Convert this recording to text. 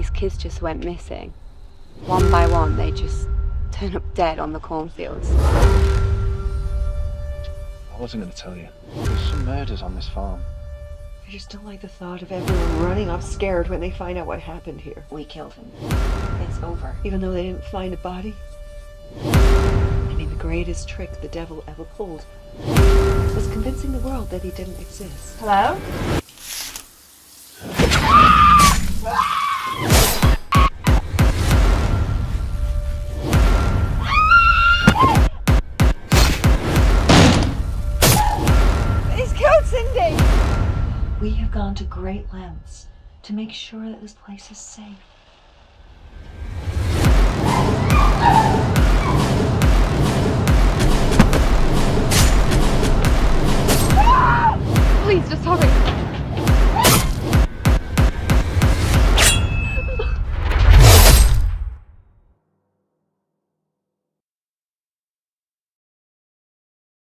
these kids just went missing. One by one, they just turned up dead on the cornfields. I wasn't going to tell you. There's some murders on this farm. I just don't like the thought of everyone running off scared when they find out what happened here. We killed him. It's over. Even though they didn't find a body? I mean, the greatest trick the devil ever pulled was convincing the world that he didn't exist. Hello? He's killed Cindy! We have gone to great lengths to make sure that this place is safe. Please, just hurry.